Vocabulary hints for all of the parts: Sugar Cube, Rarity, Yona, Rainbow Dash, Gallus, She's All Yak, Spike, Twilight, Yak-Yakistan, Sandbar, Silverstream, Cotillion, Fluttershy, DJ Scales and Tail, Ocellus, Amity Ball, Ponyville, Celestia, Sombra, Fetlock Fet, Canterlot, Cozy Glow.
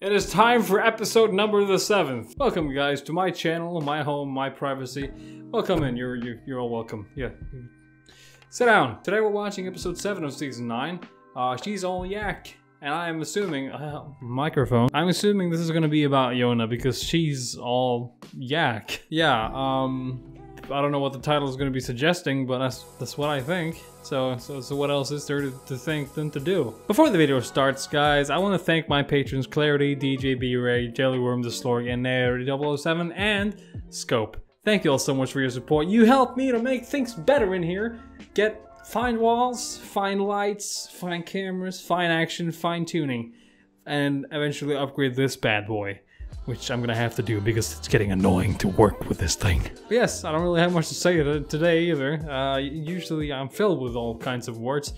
It is time for episode number the 7th. Welcome guys to my channel, my home, my privacy. Welcome in, you're all welcome. Yeah. Sit down. Today we're watching episode 7 of season 9. She's all yak. And I am assuming, microphone. I'm assuming this is gonna be about Yona because she's all yak. Yeah, I don't know what the title is gonna be suggesting, but that's what I think. So what else is there to think than to do? Before the video starts, guys, I want to thank my patrons Clarity, DJ B-Ray, Jellyworm, The Slorg, and Narity007, and Scope. Thank you all so much for your support. You help me to make things better in here. Find walls, find lights, find cameras, find action, fine tuning, and eventually upgrade this bad boy, which I'm gonna have to do because it's getting annoying to work with this thing. But yes, I don't really have much to say today either. Usually I'm filled with all kinds of words,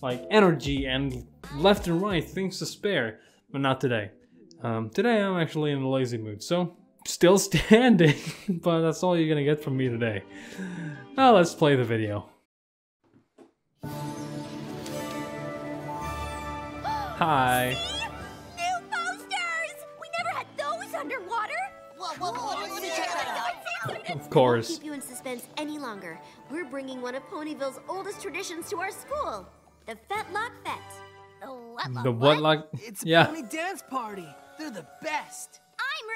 like energy and left and right, things to spare, but not today. Today I'm actually in a lazy mood, so still standing, but that's all you're gonna get from me today. Now let's play the video. Hi. See? New posters! We never had those underwater. Whoa, of course. We'll keep you in suspense any longer. We're bringing one of Ponyville's oldest traditions to our school, the Fetlock Fet. The what? The what? What? It's a pony dance party. They're the best. I'm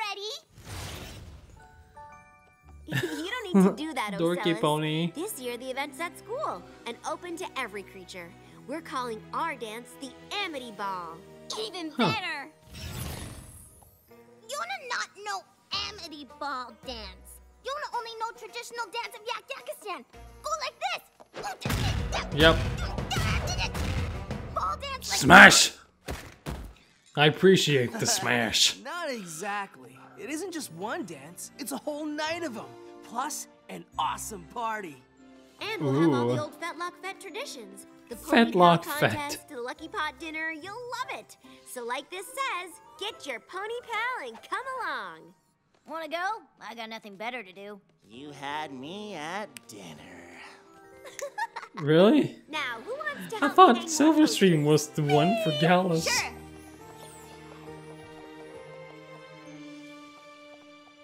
ready. You don't need to do that, Ocellus. Dorky pony. This year the event's at school and open to every creature. We're calling our dance the Amity Ball. Even better! Yona not know Amity Ball dance. Yona only know traditional dance of Yak-Yakistan. Go like this! Yep. Ball dance like smash! I appreciate the smash. Not exactly. It isn't just one dance, it's a whole night of them. Plus, an awesome party. And we'll have all the old Fetlock Fet traditions. The Fetlock Fet. The Lucky Pot dinner, you'll love it. So like this says, get your pony pal and come along. Wanna go? I got nothing better to do. You had me at dinner. Really? Now, who wants to help? I thought Silverstream was the one for Gallus. Sure.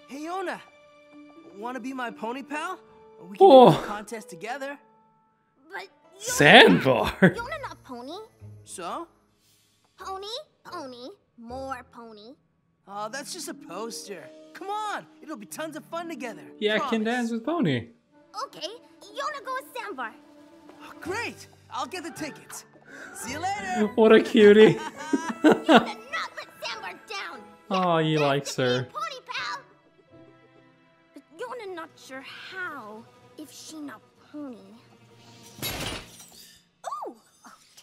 Hey, Yona. Wanna be my pony pal? We can do a contest together. But Sandbar. Yona not pony. So? Pony, pony, more pony. Oh, that's just a poster. Come on, it'll be tons of fun together. Yeah, I can dance with pony. Okay, Yona go with Sandbar. Oh, great, I'll get the tickets. See you later. What a cutie. Yona not let Sandbar down. Oh, he likes her. Pony pal. But Yona not sure how if she not pony.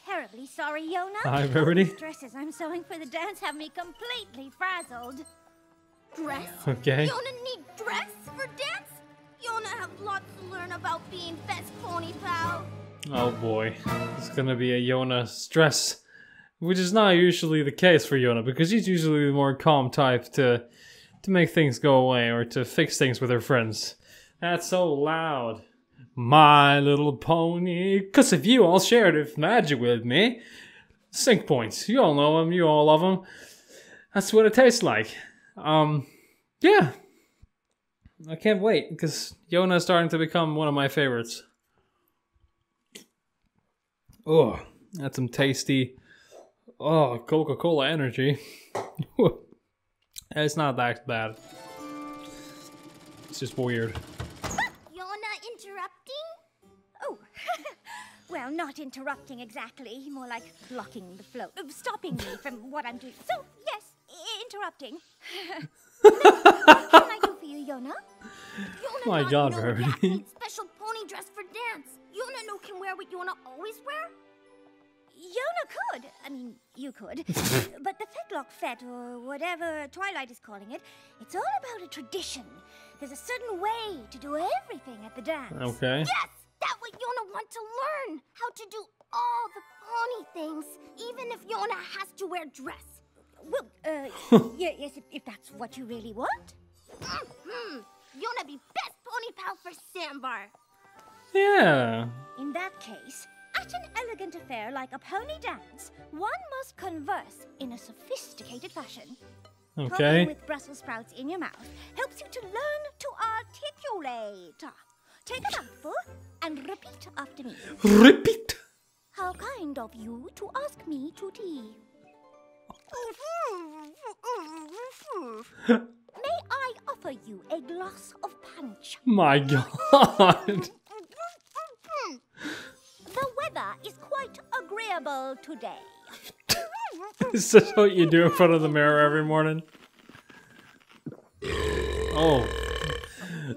Terribly sorry, Yona. Hi, Rarity. The dresses I'm sewing for the dance have me completely frazzled. Dress? Okay. Yona need dress for dance? Yona have lots to learn about being best pony pal. Oh boy. It's gonna be a Yona stress. Which is not usually the case for Yona, because she's usually the more calm type to make things go away or to fix things with her friends. That's so loud. My Little Pony, cause of you, I'll share the magic with me. Sync points, you all know them, you all love them. That's what it tastes like. Yeah. I can't wait, because Yona's starting to become one of my favorites. Oh, that's some tasty, Coca-Cola energy. It's not that bad. It's just weird. Well, not interrupting exactly, more like blocking the flow, stopping me from what I'm doing. So, yes, interrupting. What can I do for you, Yona? Yona my God, Rarity. Yak needs special pony dress for dance. Yona no can wear what Yona always wear. Yona could, I mean, you could, but the Fetlock Fet, or whatever Twilight is calling it, it's all about a tradition. There's a certain way to do everything at the dance. Okay. Yes! That way Yona want to learn how to do all the pony things, even if Yona has to wear dress. Well, yes, if that's what you really want. Mm-hmm. Yona be best pony pal for Sandbar. Yeah. In that case, I quite an elegant affair like a pony dance, one must converse in a sophisticated fashion. Okay. Talking with Brussels sprouts in your mouth helps you to learn to articulate. Take a mouthful and repeat after me. Repeat. How kind of you to ask me to tea. May I offer you a glass of punch? My God. The weather is quite agreeable today. This is what you do in front of the mirror every morning. Oh,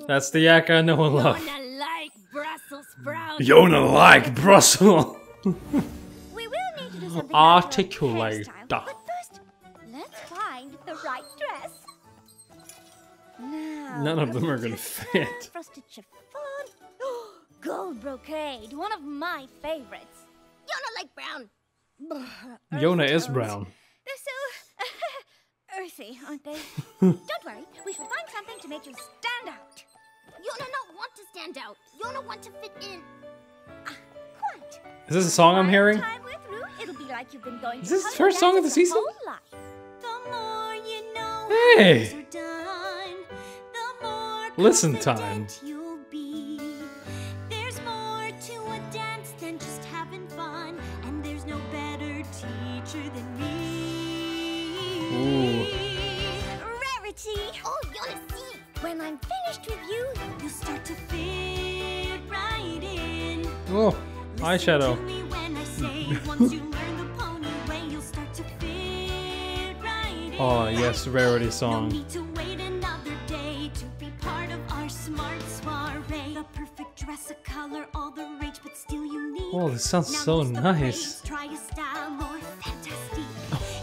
that's the yak I know and love. Yona like Brussels sprouts. Yona like Brussels. We will need to do something. Articulate. But first, let's find the right dress. Now, none of them are gonna fit. Frosted chiffon, gold brocade, one of my favorites. Yona like brown. Yona is brown. They're so earthy, aren't they? Don't worry, we shall find something to make you stand out. Yona not want to stand out. Yona want to fit in. Quite. Is this a song I'm hearing? Like you've been going. Is this the first song of the season? The more you know, hey! The more listen time. You'll be. There's more to a dance than just having fun, and there's no better teacher than me. Ooh. Rarity. Oh, Yona, see. When I'm finished with you, you start to fit right in. Oh, eyeshadow. Once you learn the pony way, you'll start to fit right in. Oh, yes, Rarity song. No need to wait another day to be part of our smart soiree. The perfect dress, a color, all the rage, but still you need. Oh, this sounds now so nice. Try a style more fantastic.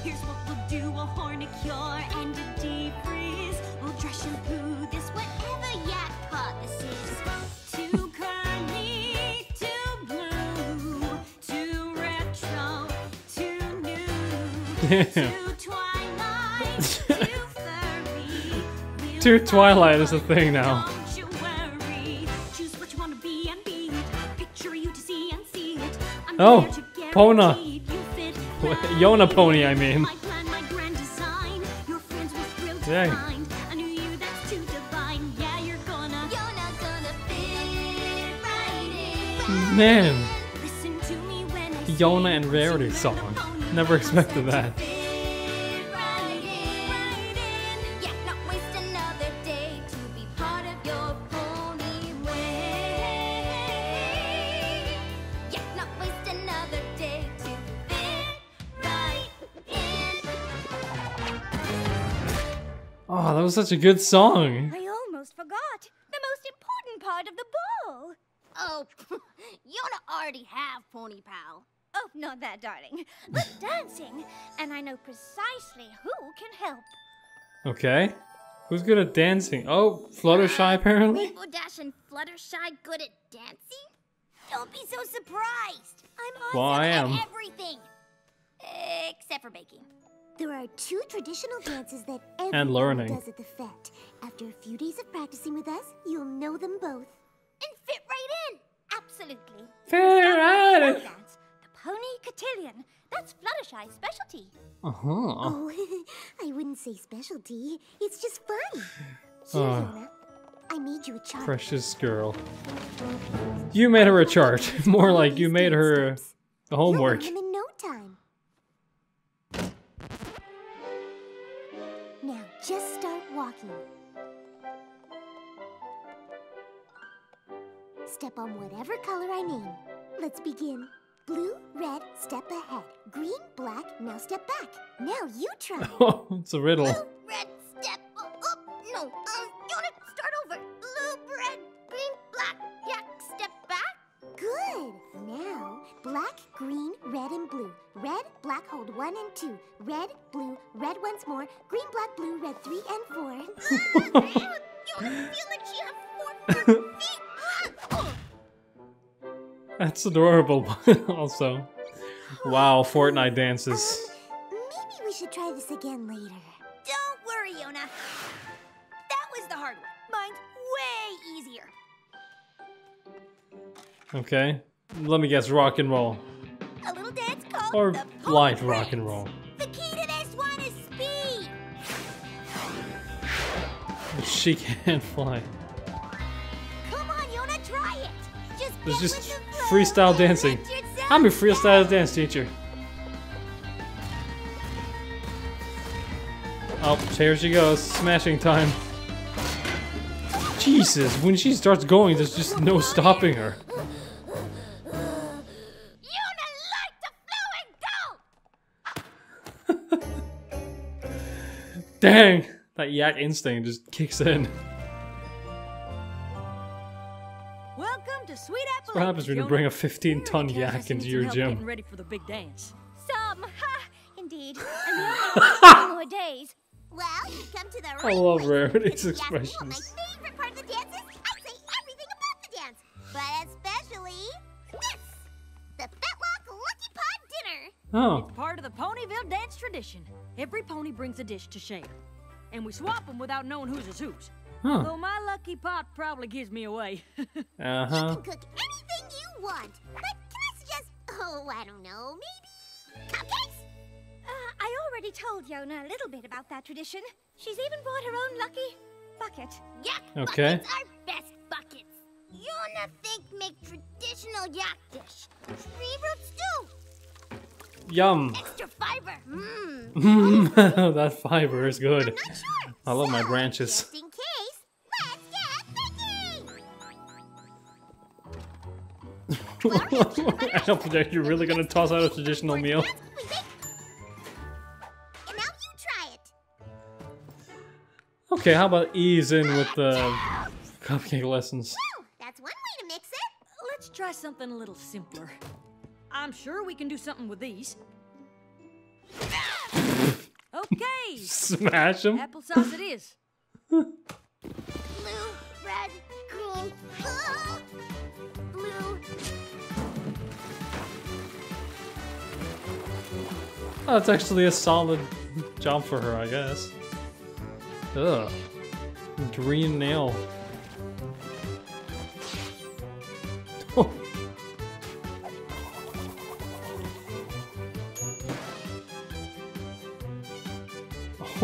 Here's what we'll do, a hornicure and a deep freeze. We'll dress and poo this, whatever yak pot this is. Too curly, too blue, too Twilight, furry, to Twilight is a thing now. Don't you worry. Choose what you want to be and be it. Picture you to see and see it. I'm oh, Pona. Yona Pony, I mean. My plan, my grand design. Your friends will thrill to find a new you that's too divine. Yeah, you're gonna. Yona gonna fit right in. Man. Listen to me when I Yona and Rarity song. Never expected that. Oh, that was such a good song. I almost forgot the most important part of the ball. Oh, Yona already have Pony Pal. Oh, not that, darling. But dancing, and I know precisely who can help. Okay. Who's good at dancing? Oh, Fluttershy, apparently. Rainbow Dash and Fluttershy good at dancing? Don't be so surprised. I'm awesome at everything. Except for baking. There are two traditional dances that everyone does at the Fet. After a few days of practicing with us, you'll know them both. And fit right in. Absolutely. Fit right in. Pony Cotillion. That's Fluttershy's specialty. Uh-huh. Oh, I wouldn't say specialty. It's just fun. Here, Yona, I made you a chart. Precious girl. You made her a chart. More like you made her the homework. You'll learn them in no time. Now just start walking. Step on whatever color I name. Let's begin. Blue, red, step ahead. Green, black, now step back. Now you try. Oh, it's a riddle. Blue, red, step up. No, Yona, start over. Blue, red, green, black, yak, step back. Good. Now, black, green, red, and blue. Red, black, hold 1 and 2. Red, blue, red once more. Green, black, blue, red, 3 and 4. Yona, feel like she has 4 feet. That's adorable, also. Wow, Fortnite dances. Maybe we should try this again later. Don't worry, Yona. That was the hard one. Mine's way easier. Okay. Let me guess, rock and roll. A little dance called or light rock and roll. The key to this one is speed. But she can't fly. Come on, Yona, try it. It's just freestyle dancing. I'm a freestyle dance teacher. Oh, here she goes, smashing time. Jesus, when she starts going, there's just no stopping her. Dang! That yak instinct just kicks in. Welcome to Sweet Apple. What happens when you bring a 15-ton yak into your gym? Ready for the big dance. Some, ha, indeed. And more days. Well, you come to the right place. I love Rarity's expressions. My favorite part of the dance is I say everything about the dance, but especially this, the Fetlock Lucky Pod Dinner. Oh. It's part of the Ponyville dance tradition. Every pony brings a dish to share, and we swap them without knowing whose is whose. Huh. Though my lucky pot probably gives me away. You can cook anything you want, but can I suggest, I don't know, maybe cupcakes? I already told Yona a little bit about that tradition. She's even bought her own lucky bucket. Yak buckets are best buckets. Yona think make traditional yak dish. Tree root stew. Yum. Extra fiber. Mmm. That fiber is good. I'm not sure. I love my branches. Just in case, let's get baking. Applejack, you're really gonna toss out a traditional meal? And now you try it. Okay, how about ease in with the cupcake lessons? Woo, that's one way to mix it. Let's try something a little simpler. I'm sure we can do something with these. Okay. Smash them. Applesauce it is. Blue, red, green. Blue. Oh, that's actually a solid jump for her, I guess. Ugh. Green nail.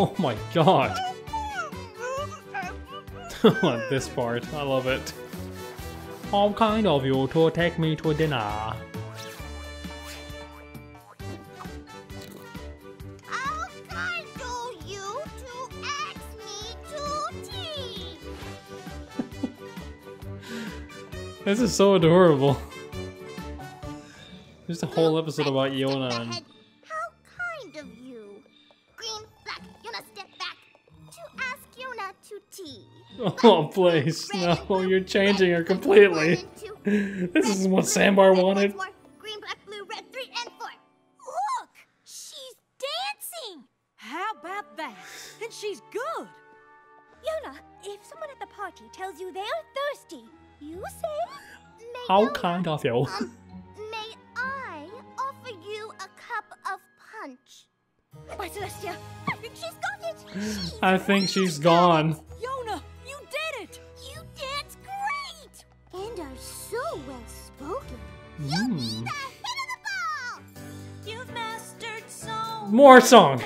Oh my god! This part, I love it. How kind of you to take me to dinner. How kind of you to ask me to tea. This is so adorable. Just a whole episode about Yona and oh, please, no, you're changing her completely. This isn't what Sandbar wanted. Green, black, blue, red, 3 and 4. Look, she's dancing. How about that? And she's good. Yona, if someone at the party tells you they are thirsty, you say, how kind of you. May I offer you a cup of punch? Why, Celestia, I think she's got it. I think she's gone. More song.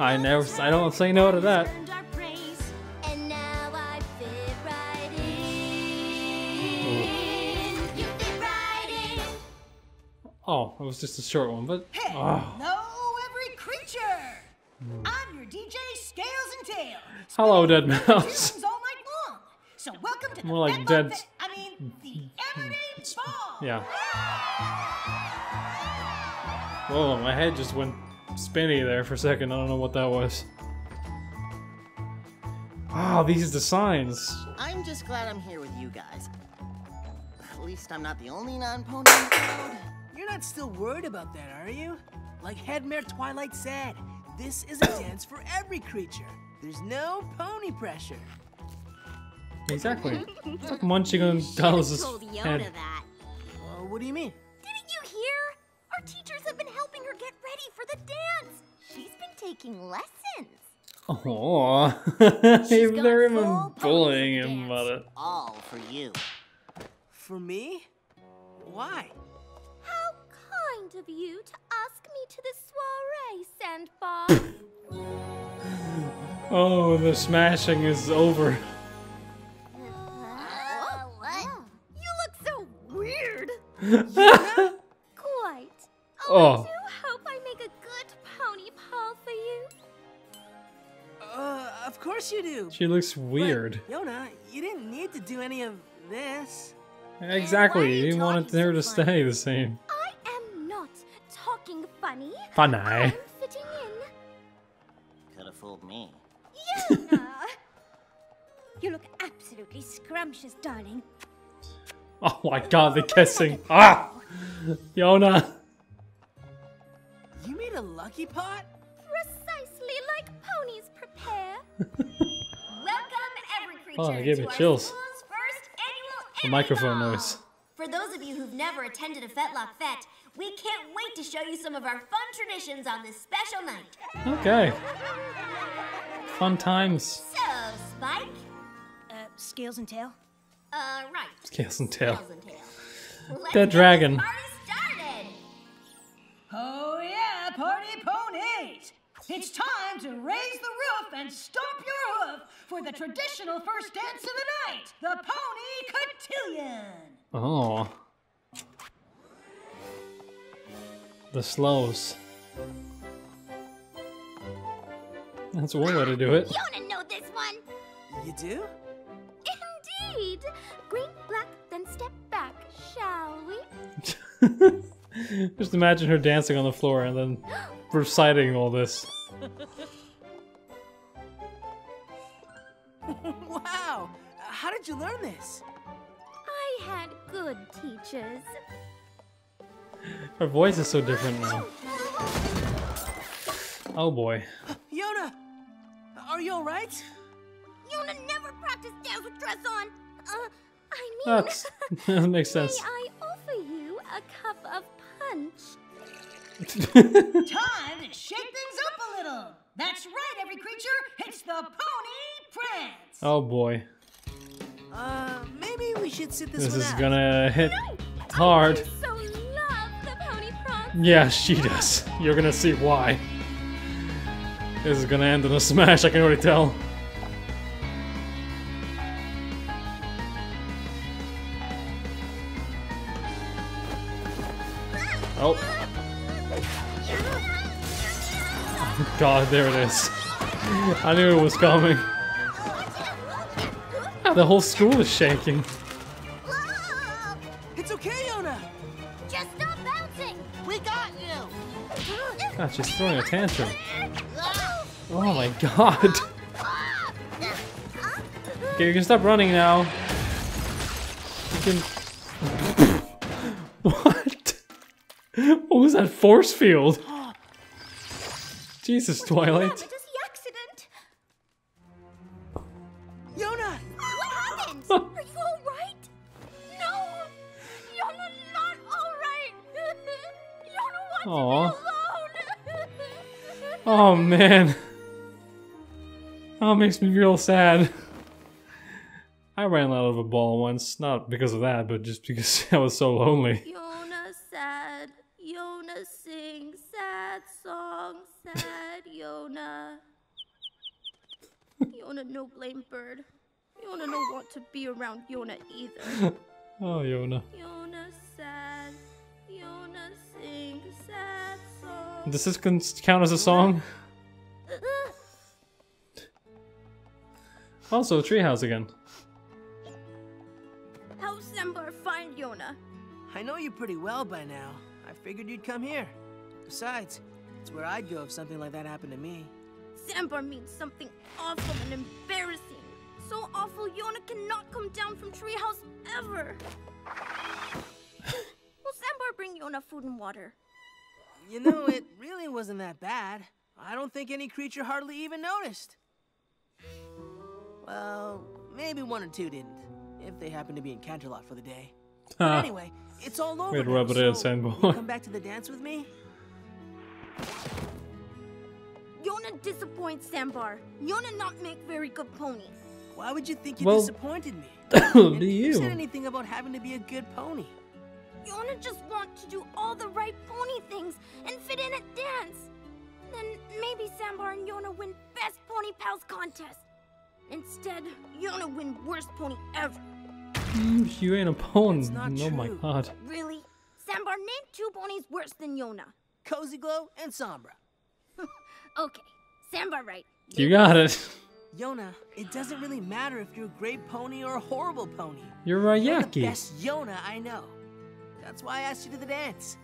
I don't say no to that. Oh, it was just a short one, but know every creature. I'm your DJ Scales and Tail. Hello, Dead Mouse. So welcome to more like Dead. The Amity Ball. Yeah. Whoa, my head just went spinny there for a second. I don't know what that was. Wow, these are the signs. I'm just glad I'm here with you guys. At least I'm not the only non-pony in the crowd. You're not still worried about that, are you? Like Headmare Twilight said, this is a dance for every creature. There's no pony pressure. Exactly. It's like munching on Gallus' head. What do you mean? Didn't you hear? Our teachers have been helping her get ready for the dance. She's been taking lessons. Aww. She's they're even bullying him about it. All for you. For me? Why? How kind of you to ask me to the soiree, Sandbar. Oh, the smashing is over. What? You look so weird. Yeah? Quite. Oh. I do hope I make a good pony paw for you. Of course you do. She looks weird. But, Yona, you didn't need to do any of this. Exactly. You wanted her to stay the same. I am not talking funny. Funny. I'm fitting in. Could have fooled me. Yona, you look absolutely scrumptious, darling. Oh my God, the kissing! Ah, Yona. You made a lucky pot. Precisely like ponies prepare. Welcome every creature. Oh, I gave me chills. The microphone noise. For those of you who've never attended a Fetlock Fet, we can't wait to show you some of our fun traditions on this special night. Okay. Fun times. So, Spike? Scales and Tail? Right. Scales and Tail. Scales and Tail. Dead dragon. Party started. Oh yeah, party ponies! It's time to raise the roof and stomp your hoof for the traditional first dance of the night, the Pony Cotillion. Oh. The slows. That's one way to do it. You want to know this one? You do? Indeed. Green, black, then step back, shall we? Just imagine her dancing on the floor and then reciting all this. Wow! How did you learn this? I had good teachers. Her voice is so different now. Oh boy. Yona! Are you alright? Yona never practiced dance with dress on! I mean... That makes sense. May I offer you a cup of punch? Time to shake things up a little. That's right, every creature. It's the Pony Prince. Oh boy. Maybe we should sit this one out. This is gonna hit hard. I so love the Pony Prince. Yeah, she does. You're gonna see why. This is gonna end in a smash. I can already tell. Oh. God, there it is. I knew it was coming. The whole school is shaking. It's okay, Yona. Just stop bouncing. We got you. God, she's throwing a tantrum. Oh my God. Okay, you can stop running now. You can... What? What was that force field? Jesus, Twilight. It is the accident. Yona! What happened? Are you all right? No! Yona, not all right! Yona wants to be alone! Oh, man. Oh, it makes me real sad. I ran out of a ball once, not because of that, but just because I was so lonely. Yona sad. Yona sings sad songs. Sad Yona. Yona no blame bird. Yona no want to be around Yona either. Oh Yona. Yona sad. Yona sing sad songs. Does this count as a song? Also, treehouse again. How Sandbar find Yona? I know you pretty well by now. I figured you'd come here. Besides, it's where I'd go if something like that happened to me. Sandbar means something awful and embarrassing. So awful, Yona cannot come down from treehouse ever. Will Sandbar bring Yona food and water? You know, it really wasn't that bad. I don't think any creature hardly even noticed. Well, maybe one or two didn't, if they happened to be in Canterlot for the day. But anyway, it's all over now, so you come back to the dance with me? Yona can't disappoint Sandbar. Yona not make very good ponies. Why would you think you disappointed me? Do you said anything about having to be a good pony? Yona just want to do all the right pony things and fit in at dance. Then maybe Sandbar and Yona win best pony pals contest. Instead, Yona win worst pony ever. You ain't a pony. Oh my god. Really? Sandbar named two ponies worse than Yona. Cozy Glow and Sombra. Okay, Sandbar right. You got it. Yona, it doesn't really matter if you're a great pony or a horrible pony. You're a Yaki. Best Yona I know. That's why I asked you to the dance.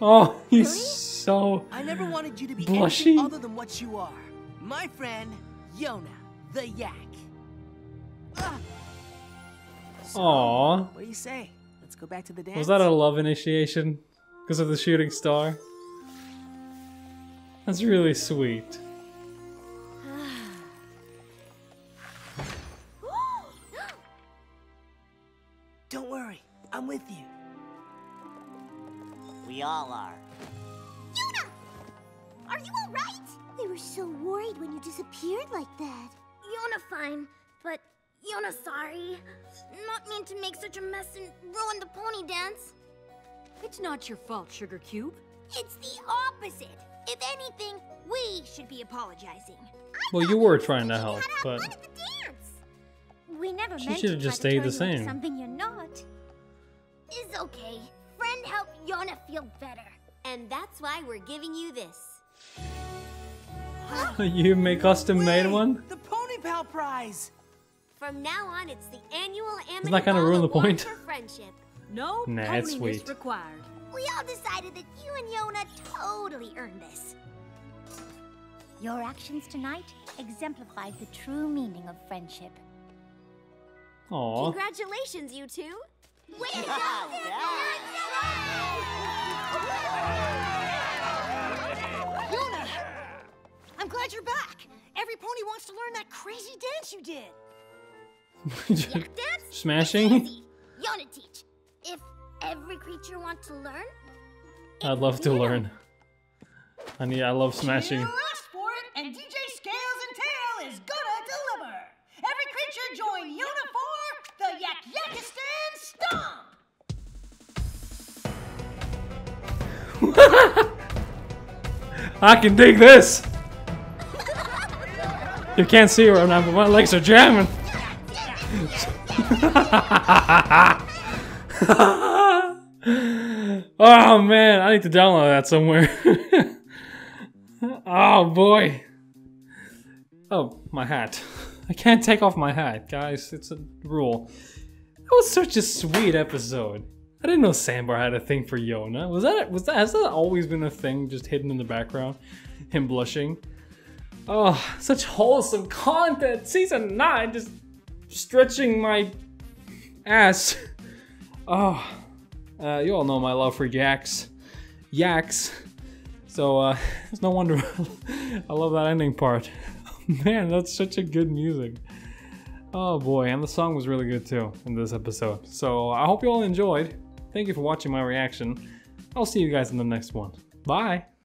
Oh, he's really? So I never wanted you to be blushy. Anything other than what you are. My friend, Yona, the Yak. So, aww. What do you say? Let's go back to the dance. Was that a love initiation? Because of the shooting star? That's really sweet. Don't worry, I'm with you. We all are. Yuna! Are you alright? We were so worried when you disappeared like that. Yuna fine, but Yuna sorry. Not mean to make such a mess and ruin the pony dance. It's not your fault, Sugar Cube. It's the opposite. If anything, we should be apologizing. Well, you were trying to help, but we never meant to just stay the same. Something you're not is okay. Friend, help Yona feel better, and that's why we're giving you this. You make custom-made one. The Pony Pal Prize. From now on, it's the annual Amity Ball. Isn't that kind of ruin the point? No, nah, it's sweet. Required. We all decided that you and Yona totally earned this. Your actions tonight exemplified the true meaning of friendship. Aww. Congratulations, you two. Way to go! Yona! I'm glad you're back. Every pony wants to learn that crazy dance you did. Yak dance? Smashing? Yona teach. If every creature wants to learn, I'd love to learn. I love smashing. Cheer us for it, and DJ Scales and Tail is gonna deliver. Every creature join Yona for the Yak-Yakistan stomp. I can dig this. You can't see where I'm at, but my legs are jamming. Oh man, I need to download that somewhere. Oh boy. Oh, my hat. I can't take off my hat, guys. It's a rule. That was such a sweet episode. I didn't know Sandbar had a thing for Yona. Has that always been a thing just hidden in the background? Him blushing. Oh, such wholesome content. Season 9 just stretching my ass. Oh, you all know my love for yaks. So it's no wonder I love that ending part. Man, that's such a good music. Oh boy, and the song was really good too in this episode. So I hope you all enjoyed. Thank you for watching my reaction. I'll see you guys in the next one. Bye.